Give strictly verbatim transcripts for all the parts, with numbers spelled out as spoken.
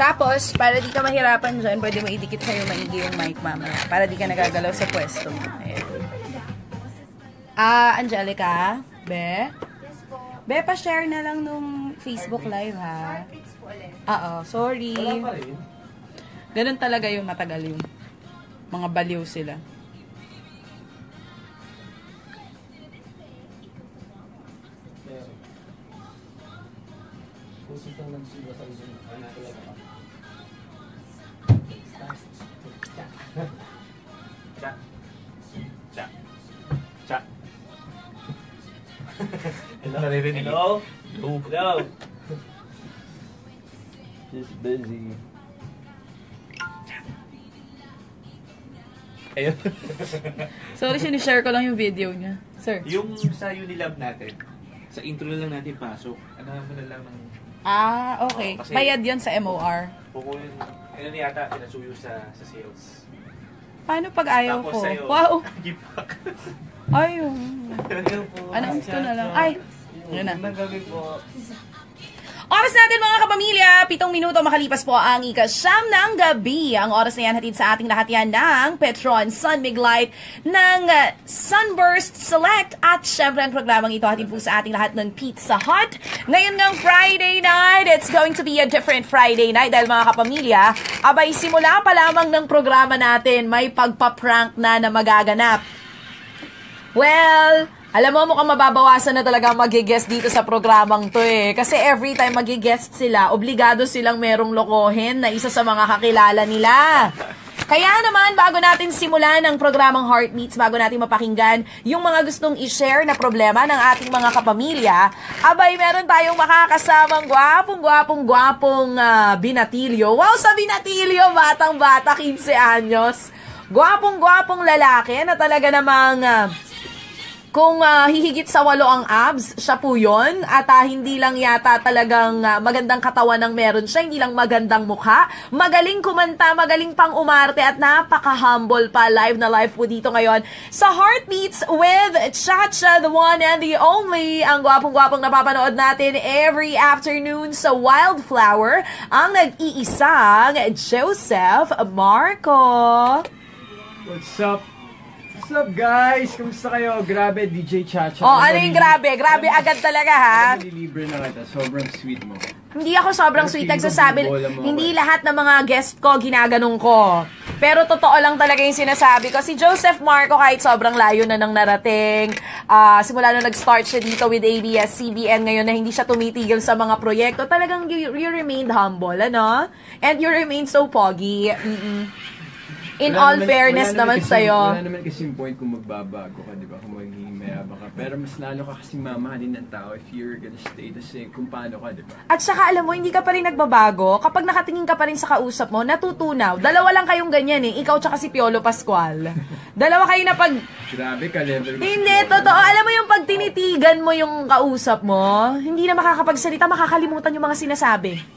Tapos, para di ka mahirapan dyan, pwede mo idikit sa'yo maigi yung mic, mama. Para di ka nagagalaw sa pwesto. Ah, uh, Angelica, be? Be, pa-share na lang nung Facebook Live, ha? Oo, sorry. Ganun talaga yung matagal yung mga baliw sila. Hello? Hello? Hello? Just busy. Ayun. Sorry, sinishare ko lang yung video niya. Sir? Yung sa Unilab natin, sa intro lang natin pasok. Ano mo na lang ng... Ah, okay. Oh, bayad yun sa M O R. Puko yun. Ano niyata, pinasuyo sa, sa sales. Paano pag ayaw tapos ko? Sa'yo, wow! Gipak. Ayaw. Announce ko na lang. Ay! Yun na. Oras natin mga kapamilya, pitong minuto makalipas po ang ikasyam ng gabi. Ang oras na yan hatid sa ating lahat yan ng Petron Sun Miglite, ng uh, Sunburst Select, at syempre ang programang ito hatid po sa ating lahat ng Pizza Hut. Ngayon ng Friday night, it's going to be a different Friday night dahil mga kapamilya, abay simula pa lamang ng programa natin, may pagpa-prank na na magaganap. Well... Alam mo, mukhang mababawasan na talaga mag-guest dito sa programang to eh. Kasi every time mag-guest sila, obligado silang merong lokohin na isa sa mga kakilala nila. Kaya naman, bago natin simulan ang programang Heartbeats, bago natin mapakinggan yung mga gustong i-share na problema ng ating mga kapamilya, abay, meron tayong makakasamang gwapong-gwapong-gwapong uh, binatilyo. Wow, sa binatilyo, batang-bata, labinlimang anyos. Gwapong-gwapong lalaki na talaga namang... Uh, Kung uh, hihigit sa walo ang abs, siya po yun. At uh, hindi lang yata talagang uh, magandang katawan ang meron siya, hindi lang magandang mukha. Magaling kumanta, magaling pang umarte, at napaka-humble pa. Live na live po dito ngayon sa Heartbeats with Chacha, the one and the only. Ang gwapong-gwapong napapanood natin every afternoon sa Wildflower, ang nag-iisang Joseph Marco. What's up? What's up, guys? Kamusta kayo? Grabe, D J Chacha. Oh, ano yung grabe? Grabe agad talaga, ha? Nililibre na kita. Sobrang sweet mo. Hindi ako sobrang sweet. Nagsasabi, hindi lahat ng mga guest ko ginaganong ko. Pero totoo lang talaga yung sinasabi ko. Si Joseph Marco, kahit sobrang layo na nang narating, uh, simula nung nag-start siya dito with A B S C B N ngayon na hindi siya tumitigil sa mga proyekto, talagang you, you remained humble, ano? And you remained so pogi. Mm-mm. In all fairness naman sa'yo. Wala naman kasi yung point kung magbabago ka, di ba? Kung magiging mayaba ka. Pero mas lalo ka kasi mamahalin ng tao if you're gonna stay the same kung paano ka, di ba? At saka alam mo, hindi ka pa rin nagbabago. Kapag nakatingin ka pa rin sa kausap mo, natutunaw. Dalawa lang kayong ganyan eh. Ikaw tsaka si Piolo Pascual. Dalawa kayo na pag... Grabe ka, level. Hindi, totoo. Alam mo yung pag tinitigan mo yung kausap mo, hindi na makakapagsalita, makakalimutan yung mga sinasabi.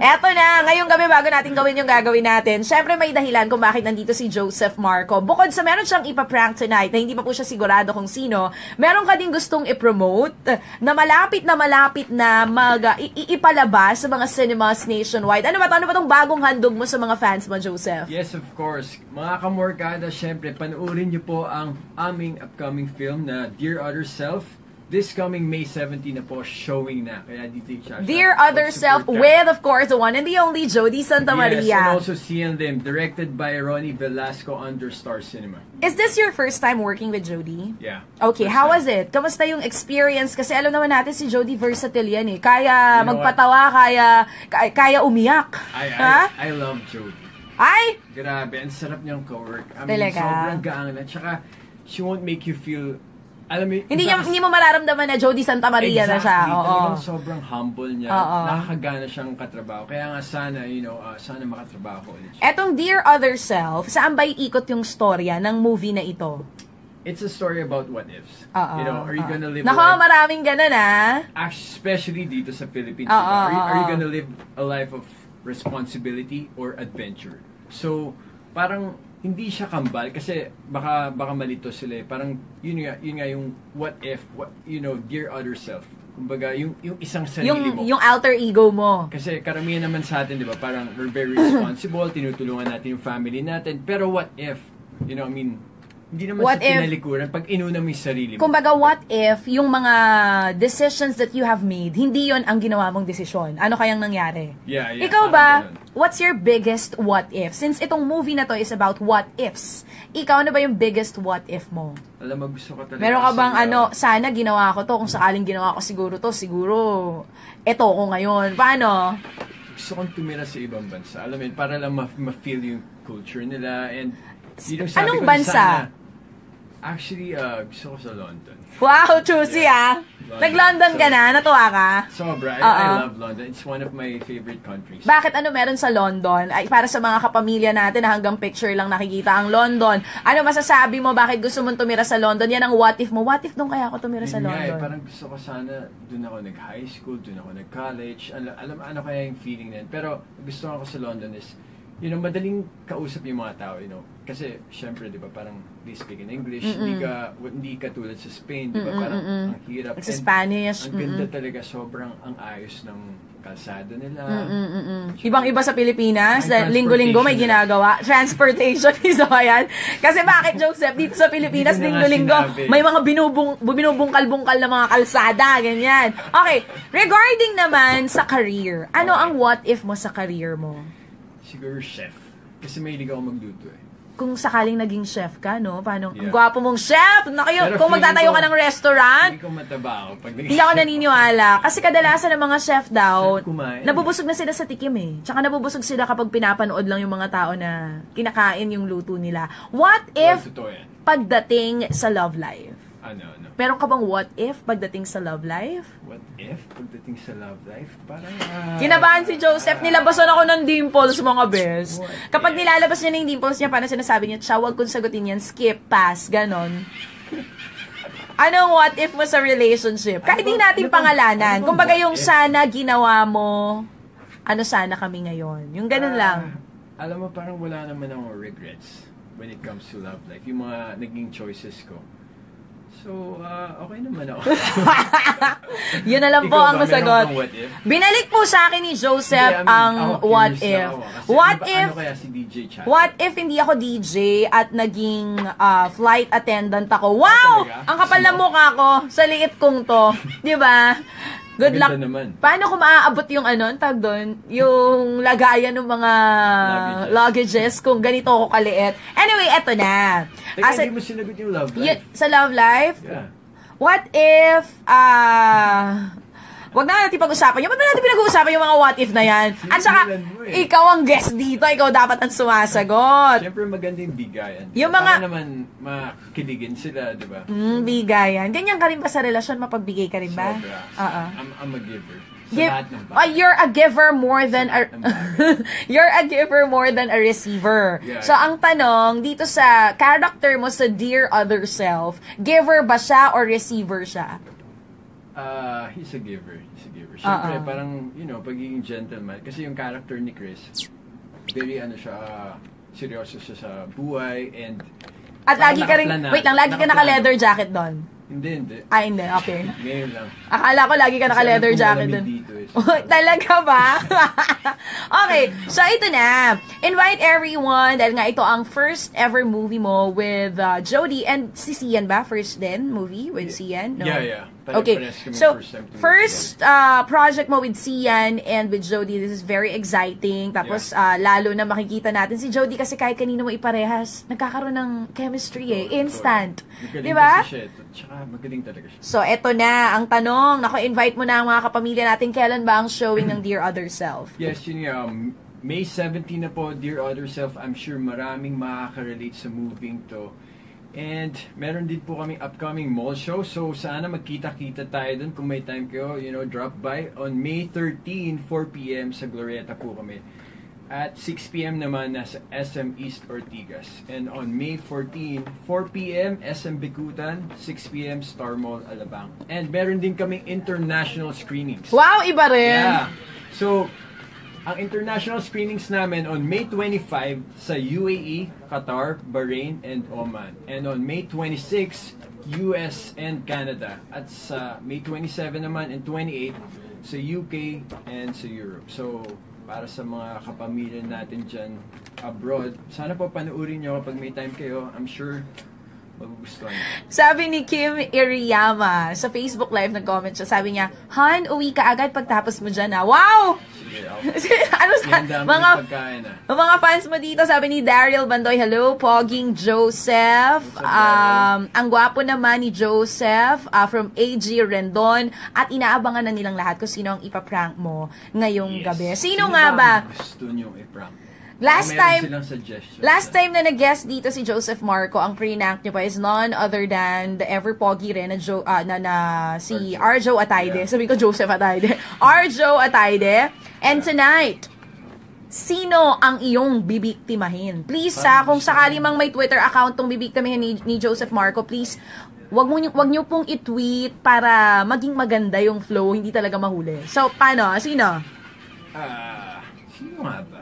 Eto na, ngayong gabi bago natin gawin yung gagawin natin, syempre may dahilan kung bakit nandito si Joseph Marco. Bukod sa meron siyang ipaprank tonight na hindi pa po siya sigurado kung sino, meron ka din gustong ipromote na malapit na malapit na mag, iipalabas sa mga cinemas nationwide. Ano ba, ano ba tong bagong handog mo sa mga fans mo, Joseph? Yes, of course. Mga kamorgada, syempre, panuorin niyo po ang aming upcoming film na Dear Other Self. This coming May seventeenth na po, showing na. Kaya dito yung Chacha. Dear Other Self with, of course, the one and the only Jodi Santa Maria. Yes, and also See and Them, directed by Ronnie Velasco under Star Cinema. Is this your first time working with Jodi? Yeah. Okay, how was it? Kamusta yung experience? Kasi alam naman natin si Jodi versatile yan eh. Kaya magpatawa, kaya kaya umiyak. I love Jodi. Ay? Grabe, ang sarap niyang co-work. I mean, sobrang gaang na. Tsaka, she won't make you feel... Alam mo, hindi, niya, hindi mo mararamdaman na Jodi Santa Maria exactly, na siya. Oo. Talagang sobrang humble niya. Oo. Nakakagana siyang katrabaho. Kaya nga sana, you know, uh, sana makatrabaho ko ulit siya. Etong Dear Other Self, saan ba ikot yung storya ng movie na ito? It's a story about what ifs. Uh-oh. You know, are you gonna live... Nako, life... maraming ganun ah. Especially dito sa Philippines. Uh-oh. Are you, are you gonna live a life of responsibility or adventure? So, parang... hindi siya kambal kasi baka baka malito sila eh. Parang yun nga, yun nga yung what if, what, you know, Dear Other Self. Kumbaga, yung, yung isang sarili yung, mo. Yung alter ego mo. Kasi karamihan naman sa atin, di ba? Parang we're very responsible, tinutulungan natin yung family natin. Pero what if, you know, I mean, hindi naman what sa tinalikuran, pag inuna mo yung sarili mo. Kumbaga, what if yung mga decisions that you have made, hindi yon ang ginawa mong desisyon? Ano kayang nangyari? Yeah, yeah. Ikaw ba, ganun. What's your biggest what if? Since itong movie na to is about what ifs, ikaw na ba yung biggest what if mo? Alam mo, gusto ka talaga. Meron ka bang ano, sana ginawa ko to, kung sakaling ginawa ko siguro to, siguro, eto ko ngayon. Paano? Gusto kong tumira sa ibang bansa. Alam mo yun, para lang ma-feel ma yung culture nila. And, you know, anong bansa? Sana, actually, uh, gusto ko sa London. Wow, choosy yeah. ah! Nag-London so, ka na? Natuwa ka? Sobra. I, uh -oh. I love London. It's one of my favorite countries. Bakit ano meron sa London? Ay, para sa mga kapamilya natin na hanggang picture lang nakikita ang London. Ano masasabi mo? Bakit gusto mong tumira sa London? Yan ang what if mo. What if nung kaya ako tumira Hindi sa London? Nga, eh, parang gusto ko sana, doon ako nag-high school, doon ako nag-college. Alam, alam ano kaya yung feeling na yun. Pero gusto ko sa London is, you know, madaling kausap yung mga tao, you know. Kasi, syempre, di ba, parang they speak in English. Mm-mm. Hindi ka, hindi ka tulad sa Spain, di ba, parang mm-mm. ang hirap. Like sa Spanish. Ang ganda Mm-mm. talaga, sobrang ang ayos ng kalsada nila. Ibang-iba sa Pilipinas, linggo-linggo may ginagawa. Transportation is o yan. Kasi bakit, Joseph, dito sa Pilipinas, linggo-linggo, may mga binubung, binubungkal-bungkal na mga kalsada, ganyan. Okay, regarding naman sa career, ano ang what if mo sa career mo? Siguro chef. Kasi may hilig ako magluto eh. Kung sakaling naging chef ka, no? Paano? Yeah. Ang gwapo mong chef! Naku, kung magtatayo ko, ka ng restaurant, hindi ko mataba ako. Pag hindi ako naniniwala. Kasi kadalasan ng mga chef daw, kumain, nabubusog na sila sa tikim eh. Tsaka nabubusog sila kapag pinapanood lang yung mga tao na kinakain yung luto nila. What if pagdating sa love life? Ano, ano? Meron ka bang what if pagdating sa love life? What if pagdating sa love life? Parang, ah... Kinabahan si Joseph, nilabasan ako ng dimples, mga best. Kapag nilalabas niya na yung dimples niya, paano sinasabi niya, siya, huwag kong sagutin yan, skip, pass, ganon. Anong what if mo sa relationship? Kahit di natin pangalanan. Kumbaga yung sana ginawa mo, ano sana kami ngayon. Yung ganon lang. Uh, alam mo, parang wala naman akong regrets when it comes to love life. Yung mga naging choices ko. So, uh, okay naman ako. Yun na lang po ang masagot. Binalik po sa akin ni Joseph ang what if. What if, what if hindi ako D J at naging uh, flight attendant ako? Wow! Ang kapal na mukha ko sa liit kong to. Diba? Good luck. Paano ko maaabot yung ano, tag doon, yung lagayan ng mga luggages kung ganito ako kaliit. Anyway, eto na. As hindi mo sinagot yung love life. Sa love life? Yeah. What if, ah, wag na natin pag-usapan yun. Ba't na natin pinag-uusapan yung mga what if na yan? At saka, ikaw ang guest dito. Ikaw dapat ang sumasagot. Siyempre maganda yung bigayan. Yung mga... Para naman makiligin sila, di ba? Mm, bigayan. Ganyan ka rin ba sa relasyon? Mapagbigay ka rin ba? Sobra. Uh-uh. I'm, I'm a giver. Give, oh, you're a giver more than a... You're a giver more than a receiver. Yeah, so, yeah. Ang tanong, dito sa character mo sa Dear Other Self, giver ba siya or receiver siya? Uh, he's a giver, he's a giver. Siyempre, uh -oh. parang, you know, pagiging gentleman. Kasi yung character ni Chris, very, ano siya, uh, seryoso siya sa buhay, and... At lagi ka rin, wait lang, lagi ka naka-leather jacket doon? Hindi, hindi. Ah, hindi, okay. Ngayon lang. Akala ko lagi ka naka-leather jacket doon. Eh, talaga ba? Okay, so ito na. Invite everyone, dahil nga ito ang first ever movie mo with uh, Jodi and si Cian ba? First then movie with Cian? No? Yeah, yeah. Okay, so first uh, project mo with Cian and with Jodi, this is very exciting. Tapos yeah. uh, lalo na makikita natin si Jodi kasi kahit kanino mo iparehas, nagkakaroon ng chemistry eh, instant. Di ba? Tsaka magaling talaga siya. So eto na ang tanong, nako invite mo na ang mga kapamilya natin, kailan ba ang showing ng Dear Other Self? Yes, yun nga, um, May seventeenth na po, Dear Other Self. I'm sure maraming makaka-relate sa moving to. And meron din po kaming upcoming mall show. So sana magkita-kita tayo dun kung may time kayo, you know, drop by on May thirteenth, four p m sa Glorietta po kami. At six p m naman nasa S M East Ortigas. And on May fourteenth, four p m S M Bicutan, six p m Star Mall Alabang. And meron din kaming international screenings. Wow, iba rin. Yeah. So ang international screenings namin on May twenty-fifth sa U A E, Qatar, Bahrain, and Oman. And on May twenty-sixth U S and Canada. At sa May twenty-seven naman and twenty-eight sa U K and sa Europe. So, para sa mga kapamilya natin dyan abroad, sana po panuorin nyo kapag may time kayo. I'm sure magugustuhan. Sabi ni Kim Iriyama sa Facebook Live, nag-comment siya. Sabi niya, Han, uwi ka agad pagtapos mo dyan ha. Wow! ano sa, mga, mga fans mo dito, sabi ni Daryl Bandoy, hello, poging Joseph. Um, ang gwapo naman ni Joseph uh, from A G Rendon. At inaabangan na nilang lahat kung sino ang ipaprank mo ngayong yes. gabi. Sino, sino nga ba? Gusto nyo iprank? Last time, last time na nag-guest dito si Joseph Marco, ang pre-nank niyo pa is none other than the ever pogi rin na, jo, uh, na, na si Arjo Atayde. Yeah. Sabi ko Joseph Atayde. Arjo Atayde. And tonight, sino ang iyong bibiktimahin? Please ha, kung sakali mang may Twitter account tong bibiktimahin ni, ni Joseph Marco, please, wag mo wag niyo pong i-tweet para maging maganda yung flow, hindi talaga mahuli. So, paano? Sino? Ah, uh, sino nga ba?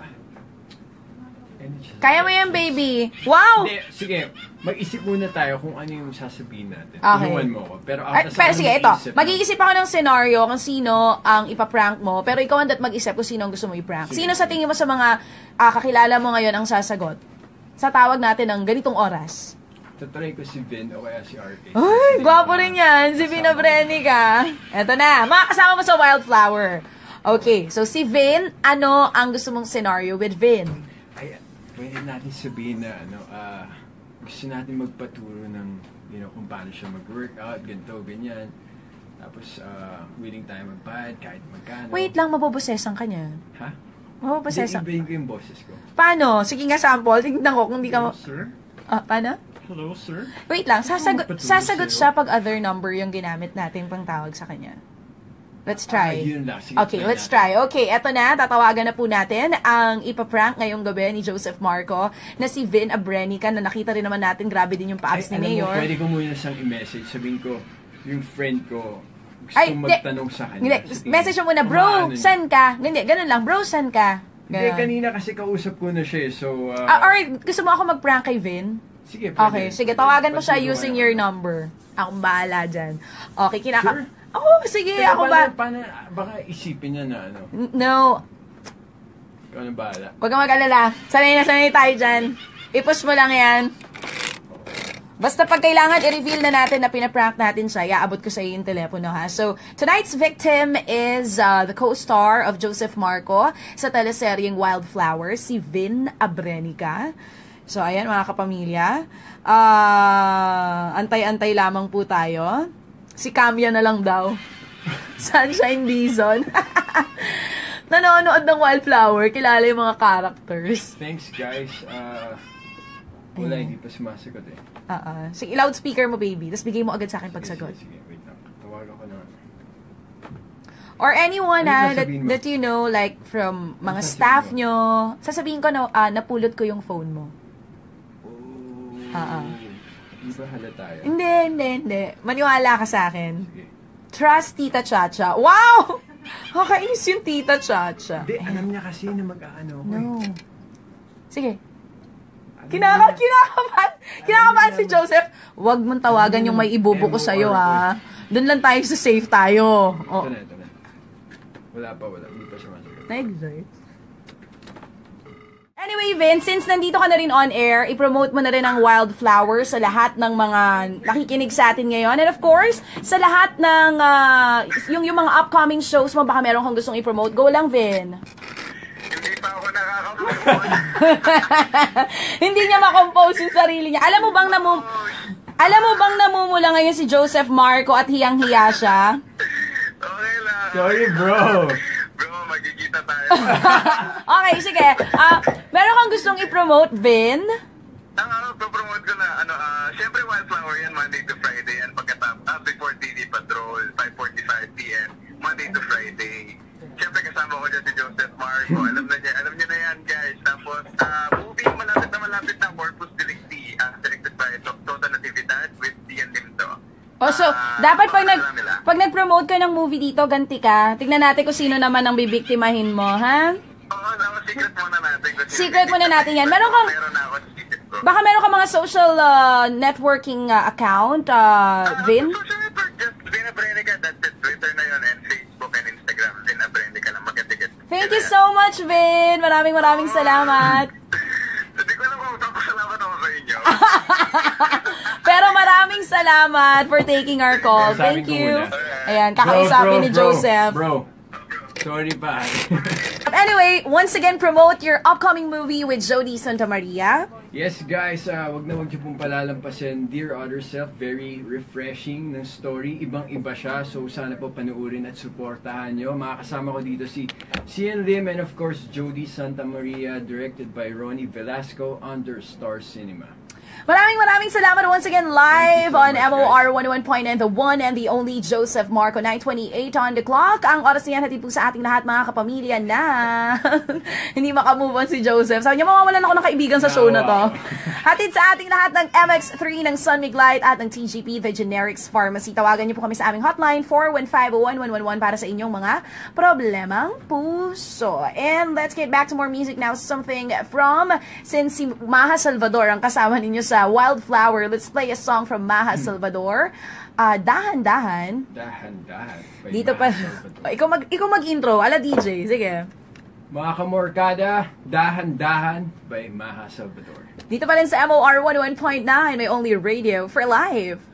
Kaya mo yan, baby. Wow! Hindi, sige, mag-isip muna tayo kung ano yung sasabihin natin. Okay. Inuwan mo ko. Pero, Ay, pero sige, ito. Mag-iisip ako ng scenario kung sino ang ipaprank mo. Pero ikaw ang dat mag-isip kung sino ang gusto mo iprank. Sige. Sino sa tingin mo sa mga uh, kakilala mo ngayon ang sasagot? Sa tawag natin ng ganitong oras. Tatry ko si Vin o kaya si R K. Ay, gwapo rin yan. Si Vin Abrenica. Eto na. Mga kasama mo sa Wildflower. Okay, so si Vin, ano ang gusto mong scenario with Vin? Pwede natin sabihin na ano, uh, gusto natin magpaturo ng you know, kung paano siya mag-workout, ganito, ganyan. Tapos, uh, willing tayo magbayad kahit magkano. Wait lang, mabobosesan ka niya. Ha? Mabobosesan. Hindi, ibahin ko yung boses ko. Paano? Sige nga, sample. Tignan ko kung di ka... Hello, sir? Ah, paano? Hello, sir? Wait lang, sasagot, sasagot siya pag other number yung ginamit natin pang tawag sa kanya. Let's try. Ah, Sige, okay, try let's try. Okay, eto na. Tatawagan na po natin ang ipaprank ngayong gabi ni Joseph Marco na si Vin Abrenica na nakita rin naman natin. Grabe din yung paabs ni Mayor. Mo, pwede ko muna siyang i-message. Sabihin ko, yung friend ko, gusto Ay, magtanong sa kanya. Sa message mo muna, bro, ano san ka? Hindi, ganun lang. Bro, san ka? Ganun. Hindi, kanina kasi kausap ko na siya. So, uh, ah, or gusto mo ako mag-prank kay Vin? Sige, pwede. Okay, sige. Tawagan mo siya using your number. Akong bahala dyan. Okay, kinaka... Sure? Oh, sige, Teka, ako ba? Paano, baka isipin niya na ano? No. Ikaw na bahala. Huwag kang mag-alala. Sanay na sanay tayo dyan. I-push mo lang yan. Basta pag kailangan, i-reveal na natin na pinaprank natin siya. Iaabot ko sa iyo yung telepono ha. So, tonight's victim is uh, the co-star of Joseph Marco sa teleseryeng Wildflower, si Vin Abrenica. So, ayan mga kapamilya. Uh, antay-antay lamang po tayo. Si Camia na lang daw. Sunshine Dizon. Nanonood ng Wildflower. Kilala yung mga characters. Thanks, guys. Uh, wala, hindi pa sumasagot eh. Uh-uh. Sige, loudspeaker mo, baby. Tapos bigay mo agad sa akin sige, pagsagot. Sige, sige. Wait lang. Tawagan ko na. Or anyone ah, that, that you know, like, from mga ano staff mo? Nyo. Sasabihin ko na uh, napulot ko yung phone mo. Oh. Uh-uh. Iba tayo. Hindi, hindi, hindi. Maniwala ka sa akin. Sige. Trust Tita Chacha. Wow! Nakakainis yung Tita Chacha. Hindi, alam niya kasi na mag-aano. No. Sige. Kinaka, kinakaman, kinakaman si Joseph. Huwag mong tawagan yung may ibubuko sa'yo, ha. Doon lang tayo sa safe tayo. Oh. Ito na, ito na. Wala pa, wala. Hindi pa siya masagot. Exactly. Anyway, Vin, since nandito ka na rin on air, i-promote mo na rin ang Wildflower sa lahat ng mga nakikinig sa atin ngayon. And of course, sa lahat ng uh, yung, yung mga upcoming shows mo, baka meron kang gustong i-promote. Go lang, Vin. Hindi pa ako nakaka-promote. Hindi niya makompose yung sarili niya. Alam mo bang namum... Alam mo bang namumula ngayon si Joseph Marco at hiyang-hiya siya? Okay lang. Sorry, bro. Magkikita tayo. Okay, sige. Uh, meron kang gustong i-promote, Vin? Ang ano, pro-promote ko na, ano, uh, siyempre Wildflower yan, Monday to Friday, and pagkatapos, uh, before T V Patrol, five forty-five p m, Monday to Friday. Siyempre kasama ko dyan si Joseph Marco, alam na niya, alam niya na yan, guys. Tapos, uh, movie malapit na malapit na, Corpus Delicti, uh, directed by Soctota Natividad with Dian Lindo. Oh, so, uh, dapat pag, nag, pag nag-promote ka ng movie dito, ganti ka. Tignan natin kung sino naman ang bibiktimahin mo, ha? Oo, oh, no, secret muna natin. Secret muna natin yan. Meron kang... Meron na ako, secret ko. Baka meron ka mga social uh, networking uh, account, uh, uh, Vin? Social network, just Vin Abrenica. That's it. Twitter na yun and Facebook and Instagram. Vin Abrenica lang magkatigat. Thank you so much, Vin. Maraming maraming oh, salamat. Hindi ko alam kung magpapasalamat ako sa inyo. Pero maraming salamat for taking our call. Thank you. Ayan, kakausapin ni Joseph. Bro, sorry ba. Anyway, once again, promote your upcoming movie with Jodi Santa Maria. Yes, guys, uh, wag na wag niyo pong palalampasin. Dear Other Self, very refreshing ng story. Ibang-iba siya, so sana po panuorin at suportahan nyo. Makakasama ko dito si Cian Lim and of course, Jodi Santa Maria, directed by Ronnie Velasco under Star Cinema. Maraming maraming salamat once again live so on M O R one oh one point nine, the one and the only Joseph Marco, nine twenty-eight on the clock. Ang oras niyan natin po sa ating lahat mga kapamilya na hindi makamove on si Joseph. Sabi niya, mamawalan ako ng kaibigan sa show na to. Hatid sa ating lahat ng M X three, ng Sun Miglite at ng T G P, the Generics Pharmacy. Tawagan niyo po kami sa aming hotline, four one five, oh one one one one para sa inyong mga problemang puso. And let's get back to more music now. Something from, since si Maja Salvador ang kasama ninyo sa Wildflower, let's play a song from Maja Salvador. Uh, dahan-dahan. Dahan-dahan. Dito pa. Ikaw mag, ikaw mag-intro. Ala D J. Sige. Mga kamorkada, Dahan-dahan by Maja Salvador. Dito pa rin sa M O R one oh one point nine, may only radio for life.